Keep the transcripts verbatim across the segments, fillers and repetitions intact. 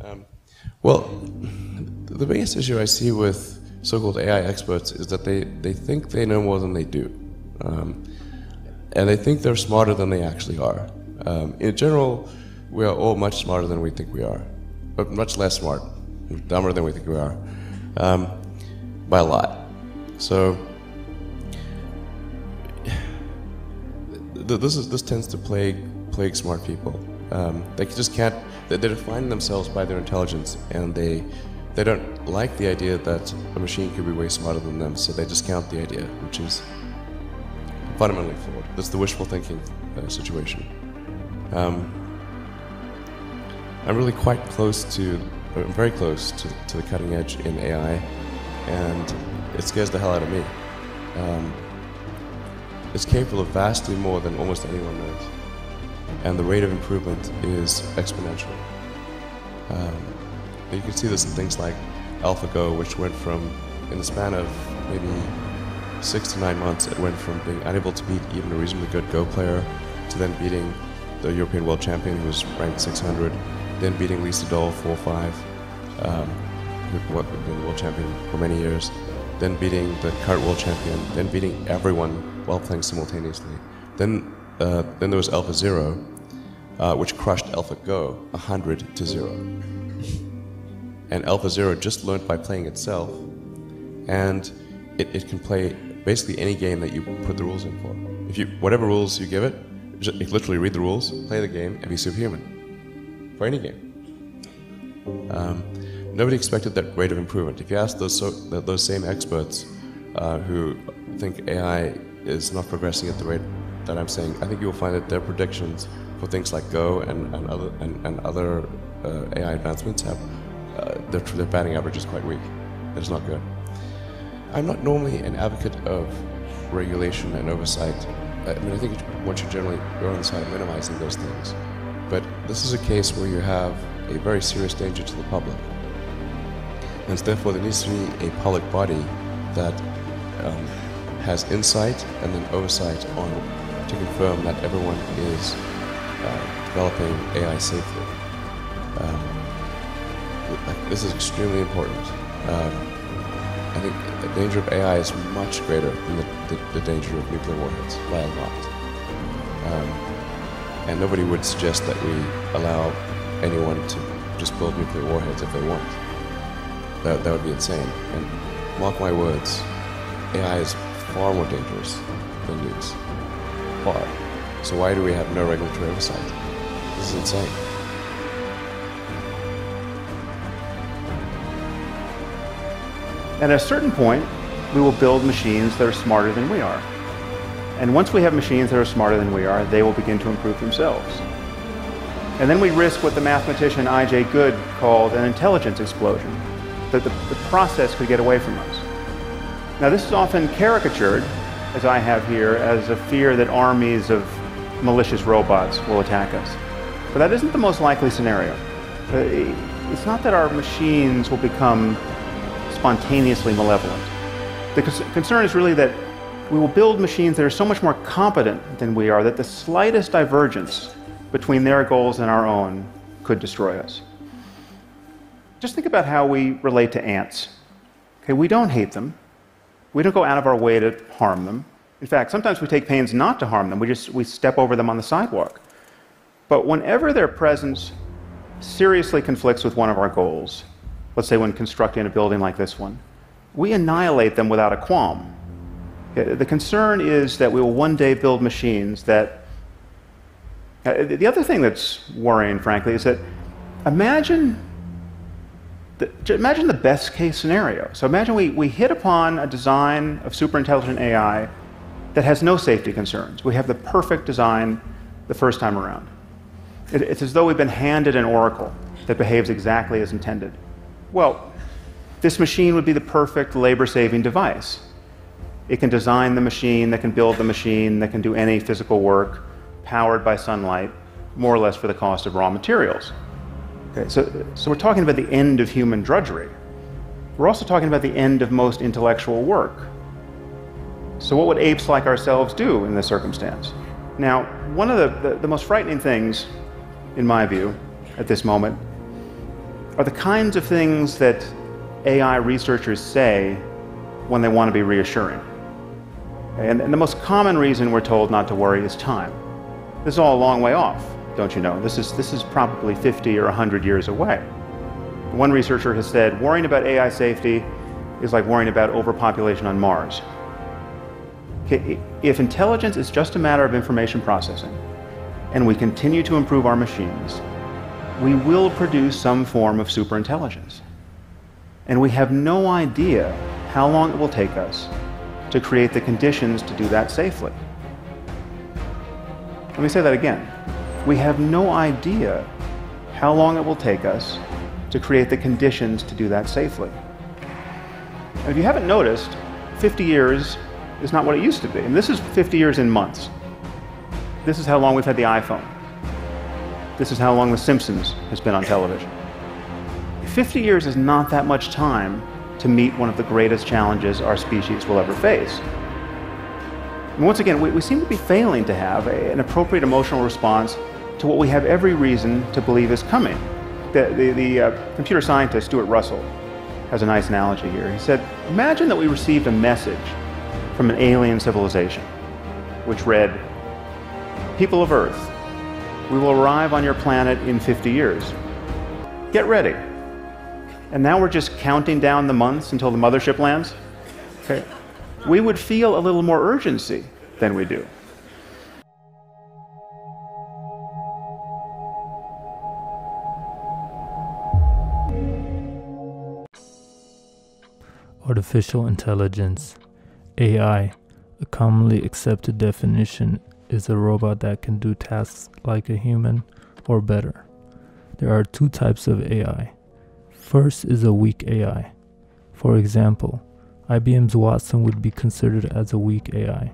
Um, well, the biggest issue I see with so-called A I experts is that they, they think they know more than they do. Um, and they think they're smarter than they actually are. Um, in general, we are all much smarter than we think we are, but much less smart, dumber than we think we are, um, by a lot. So th this is this tends to plague plague smart people. Um, they just can't. They, they define themselves by their intelligence, and they they don't like the idea that a machine could be way smarter than them. So they discount the idea, which is fundamentally flawed. That's the wishful thinking uh, situation. Um, I'm really quite close to, I'm very close to, to the cutting edge in A I, and it scares the hell out of me. Um, it's capable of vastly more than almost anyone knows, and the rate of improvement is exponential. Um, you can see this in things like AlphaGo, which went from, in the span of maybe six to nine months, it went from being unable to beat even a reasonably good Go player to then beating the European world champion, who was ranked six hundred. Then beating Lisa Dole four five, um, who had been the world champion for many years, then beating the current world champion, then beating everyone while playing simultaneously. Then uh, then there was Alpha Zero, uh, which crushed AlphaGo one hundred to zero. And Alpha Zero just learned by playing itself, and it, it can play basically any game that you put the rules in for. If you Whatever rules you give it, just, you literally read the rules, play the game, and be superhuman. For any game. Um, nobody expected that rate of improvement. If you ask those, so, those same experts uh, who think A I is not progressing at the rate that I'm saying, I think you'll find that their predictions for things like Go and, and other, and, and other uh, A I advancements have, uh, their, their batting average is quite weak. It's not good. I'm not normally an advocate of regulation and oversight. I mean, I think one should generally go on the side of minimizing those things. But this is a case where you have a very serious danger to the public. And therefore, there needs to be a public body that um, has insight and then oversight on to confirm that everyone is uh, developing A I safely. Um, this is extremely important. Um, I think the danger of A I is much greater than the, the, the danger of nuclear warheads by a lot. Um, And nobody would suggest that we allow anyone to just build nuclear warheads if they want. That, that would be insane. And mark my words, A I is far more dangerous than nukes. Far. So why do we have no regulatory oversight? This is insane. At a certain point, we will build machines that are smarter than we are. And once we have machines that are smarter than we are, they will begin to improve themselves. And then we risk what the mathematician I J Good called an intelligence explosion, that the, the process could get away from us. Now, this is often caricatured, as I have here, as a fear that armies of malicious robots will attack us. But that isn't the most likely scenario. It's not that our machines will become spontaneously malevolent. The concern is really that we will build machines that are so much more competent than we are that the slightest divergence between their goals and our own could destroy us. Just think about how we relate to ants. Okay, we don't hate them. We don't go out of our way to harm them. In fact, sometimes we take pains not to harm them. We just we step over them on the sidewalk. But whenever their presence seriously conflicts with one of our goals, let's say when constructing a building like this one, we annihilate them without a qualm. The concern is that we will one day build machines that... The other thing that's worrying, frankly, is that imagine the, imagine the best case scenario. So imagine we, we hit upon a design of superintelligent A I that has no safety concerns. We have the perfect design the first time around. It, it's as though we've been handed an oracle that behaves exactly as intended. Well, this machine would be the perfect labor-saving device. It can design the machine, that can build the machine, that can do any physical work, powered by sunlight, more or less for the cost of raw materials. Okay, so, so we're talking about the end of human drudgery. We're also talking about the end of most intellectual work. So what would apes like ourselves do in this circumstance? Now, one of the, the, the most frightening things, in my view, at this moment, are the kinds of things that A I researchers say when they want to be reassuring. And, and the most common reason we're told not to worry is time. This is all a long way off, don't you know? This is, this is probably fifty or a hundred years away. One researcher has said, worrying about A I safety is like worrying about overpopulation on Mars. If intelligence is just a matter of information processing, and we continue to improve our machines, we will produce some form of superintelligence. And we have no idea how long it will take us to create the conditions to do that safely. Let me say that again. We have no idea how long it will take us to create the conditions to do that safely. Now, if you haven't noticed, fifty years is not what it used to be. And this is fifty years in months. This is how long we've had the iPhone. This is how long The Simpsons has been on television. fifty years is not that much time to meet one of the greatest challenges our species will ever face. And once again, we, we seem to be failing to have a, an appropriate emotional response to what we have every reason to believe is coming. The, the, the uh, computer scientist Stuart Russell has a nice analogy here. He said, imagine that we received a message from an alien civilization, which read, people of Earth, we will arrive on your planet in fifty years. Get ready. And now we're just counting down the months until the mothership lands? Okay. We would feel a little more urgency than we do. Artificial intelligence, A I, a commonly accepted definition is a robot that can do tasks like a human or better. There are two types of A I. First is a weak A I. For example, I B M's Watson would be considered as a weak A I.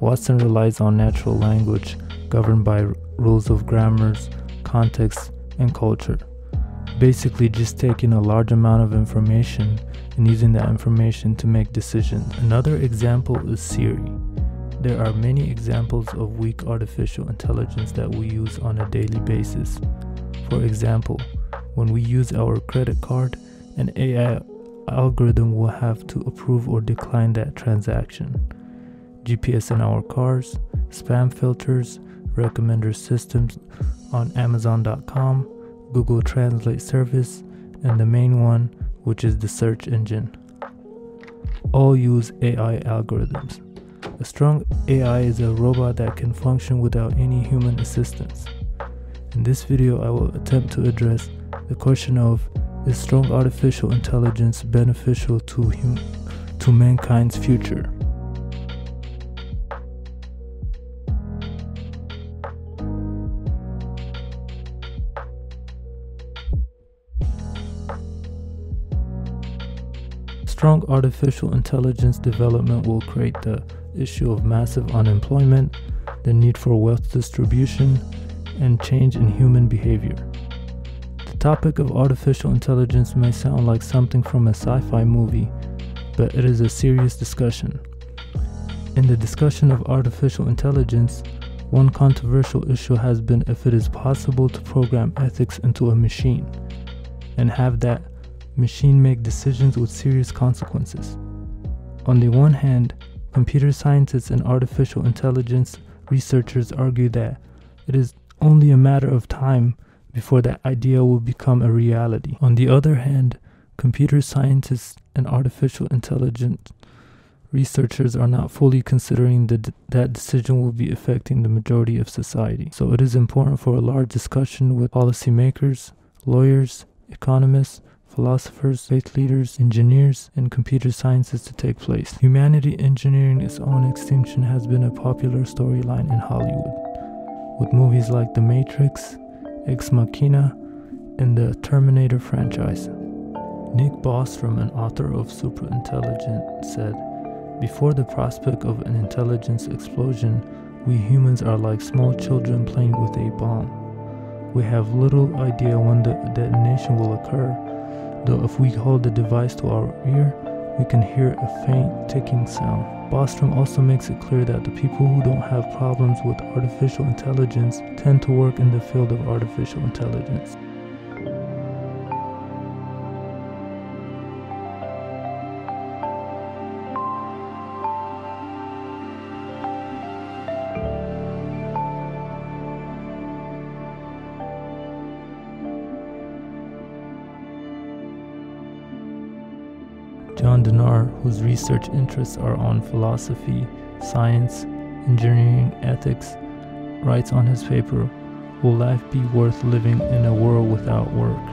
Watson relies on natural language governed by rules of grammars, context, and culture. Basically just taking a large amount of information and using that information to make decisions. Another example is Siri. There are many examples of weak artificial intelligence that we use on a daily basis. For example, when we use our credit card, an A I algorithm will have to approve or decline that transaction. G P S in our cars, spam filters, recommender systems on Amazon dot com, Google Translate service, and the main one, which is the search engine, all use A I algorithms. A strong A I is a robot that can function without any human assistance. In this video, I will attempt to address the question of, is strong artificial intelligence beneficial to hum to mankind's future? Strong artificial intelligence development will create the issue of massive unemployment, the need for wealth distribution, and change in human behavior. The topic of artificial intelligence may sound like something from a sci-fi movie, but it is a serious discussion. In the discussion of artificial intelligence, one controversial issue has been if it is possible to program ethics into a machine and have that machine make decisions with serious consequences. On the one hand, computer scientists and artificial intelligence researchers argue that it is only a matter of time before that idea will become a reality. On the other hand, computer scientists and artificial intelligence researchers are not fully considering that that decision will be affecting the majority of society. So it is important for a large discussion with policymakers, lawyers, economists, philosophers, faith leaders, engineers, and computer scientists to take place. Humanity engineering its own extinction has been a popular storyline in Hollywood, with movies like The Matrix, Ex Machina, and the Terminator franchise. Nick Bostrom, an author of Superintelligence, said, "Before the prospect of an intelligence explosion, we humans are like small children playing with a bomb. We have little idea when the detonation will occur, though if we hold the device to our ear, we can hear a faint ticking sound." Bostrom also makes it clear that the people who don't have problems with artificial intelligence tend to work in the field of artificial intelligence. John Danaher, whose research interests are on philosophy, science, engineering, ethics, writes on his paper, "Will life be worth living in a world without work?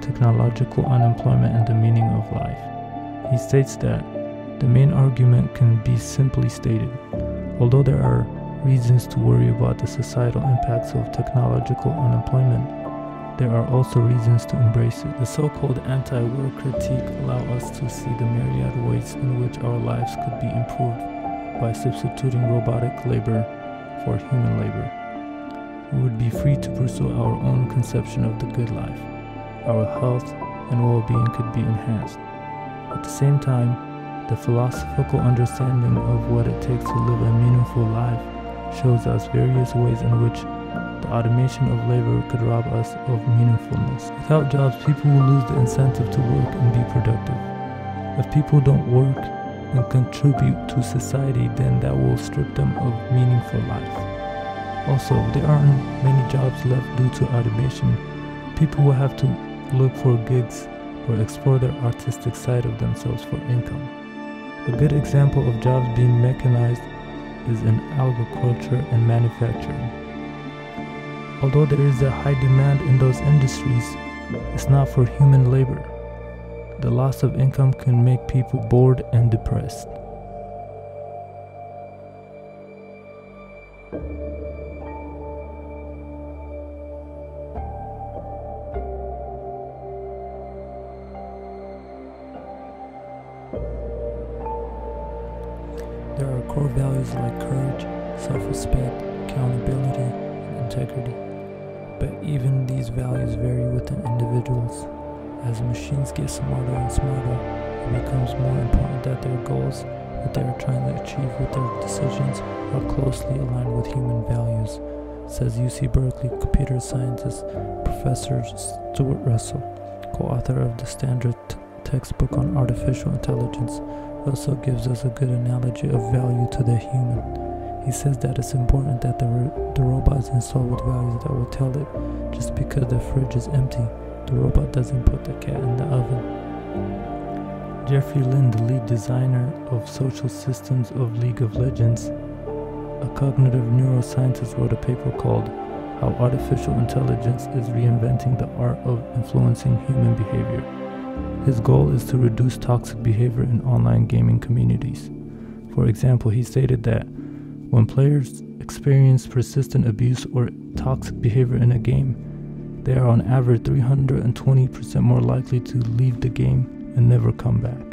Technological unemployment and the meaning of life." He states that the main argument can be simply stated, although there are reasons to worry about the societal impacts of technological unemployment, there are also reasons to embrace it. The so-called anti-work critique allows us to see the myriad ways in which our lives could be improved by substituting robotic labor for human labor. We would be free to pursue our own conception of the good life. Our health and well-being could be enhanced. At the same time, the philosophical understanding of what it takes to live a meaningful life shows us various ways in which the automation of labor could rob us of meaningfulness. Without jobs, people will lose the incentive to work and be productive. If people don't work and contribute to society, then that will strip them of meaningful life. Also, there aren't many jobs left due to automation. People will have to look for gigs or explore their artistic side of themselves for income. A good example of jobs being mechanized is in agriculture and manufacturing. Although there is a high demand in those industries, it's not for human labor. The loss of income can make people bored and depressed. There are core values like courage, self-respect, accountability, and integrity. But even these values vary within individuals. As machines get smarter and smarter, it becomes more important that their goals, what they are trying to achieve with their decisions, are closely aligned with human values, says U C Berkeley computer scientist Professor Stuart Russell, co-author of the standard textbook on artificial intelligence. Also gives us a good analogy of value to the human. He says that it's important that the, ro the robot is installed with values that will tell it just because the fridge is empty, the robot doesn't put the cat in the oven. Jeffrey Lynn, the lead designer of social systems of League of Legends, a cognitive neuroscientist, wrote a paper called "How Artificial Intelligence is Reinventing the Art of Influencing Human Behavior." His goal is to reduce toxic behavior in online gaming communities. For example, he stated that when players experience persistent abuse or toxic behavior in a game, they are on average three hundred twenty percent more likely to leave the game and never come back.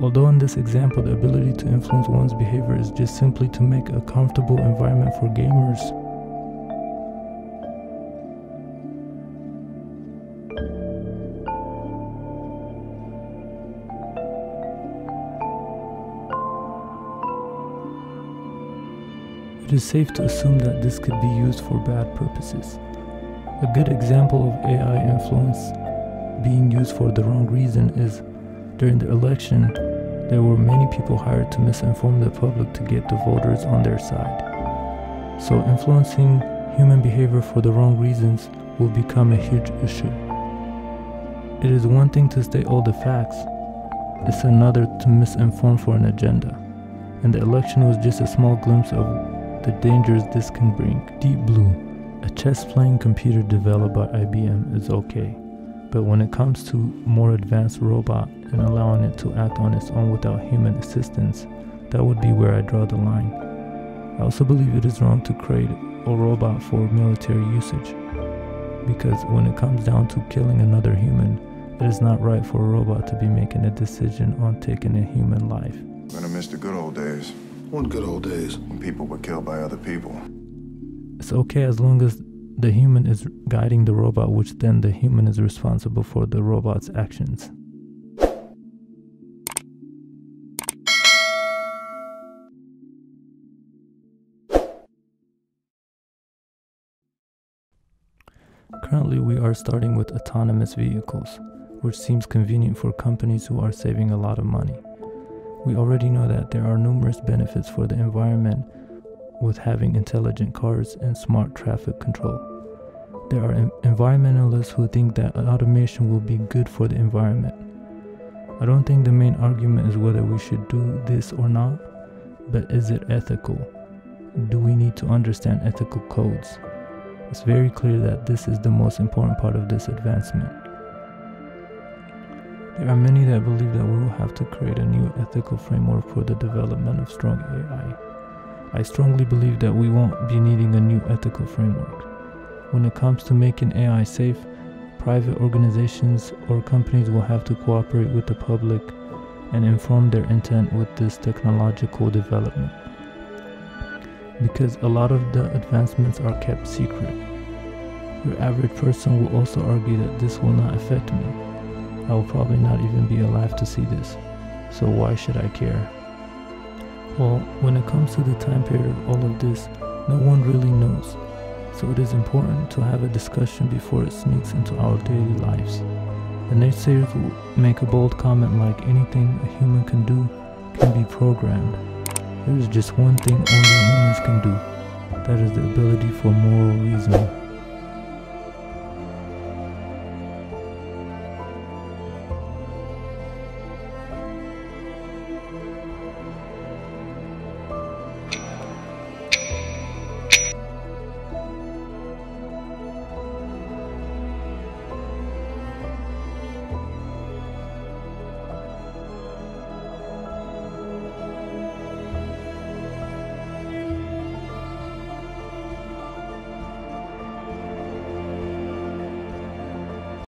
Although in this example, the ability to influence one's behavior is just simply to make a comfortable environment for gamers. It is safe to assume that this could be used for bad purposes. A good example of A I influence being used for the wrong reason is during the election, there were many people hired to misinform the public to get the voters on their side. So influencing human behavior for the wrong reasons will become a huge issue. It is one thing to state all the facts, it's another to misinform for an agenda. And the election was just a small glimpse of the dangers this can bring. Deep Blue, a chess-playing computer developed by I B M, is okay, but when it comes to more advanced robot and allowing it to act on its own without human assistance, that would be where I draw the line. I also believe it is wrong to create a robot for military usage, because when it comes down to killing another human, it is not right for a robot to be making a decision on taking a human life. Gonna miss the good old days. One good old days when people were killed by other people. It's okay as long as the human is guiding the robot, which then the human is responsible for the robot's actions. Currently, we are starting with autonomous vehicles, which seems convenient for companies who are saving a lot of money. We already know that there are numerous benefits for the environment with having intelligent cars and smart traffic control. There are environmentalists who think that automation will be good for the environment. I don't think the main argument is whether we should do this or not, but is it ethical? Do we need to understand ethical codes? It's very clear that this is the most important part of this advancement. There are many that believe that we will have to create a new ethical framework for the development of strong A I. I strongly believe that we won't be needing a new ethical framework. When it comes to making A I safe, private organizations or companies will have to cooperate with the public and inform their intent with this technological development, because a lot of the advancements are kept secret. Your average person will also argue that this will not affect me. I will probably not even be alive to see this, so why should I care? Well, when it comes to the time period of all of this, no one really knows, so it is important to have a discussion before it sneaks into our daily lives. The naysayers will make a bold comment like anything a human can do can be programmed. There is just one thing only humans can do, that is the ability for moral reasoning.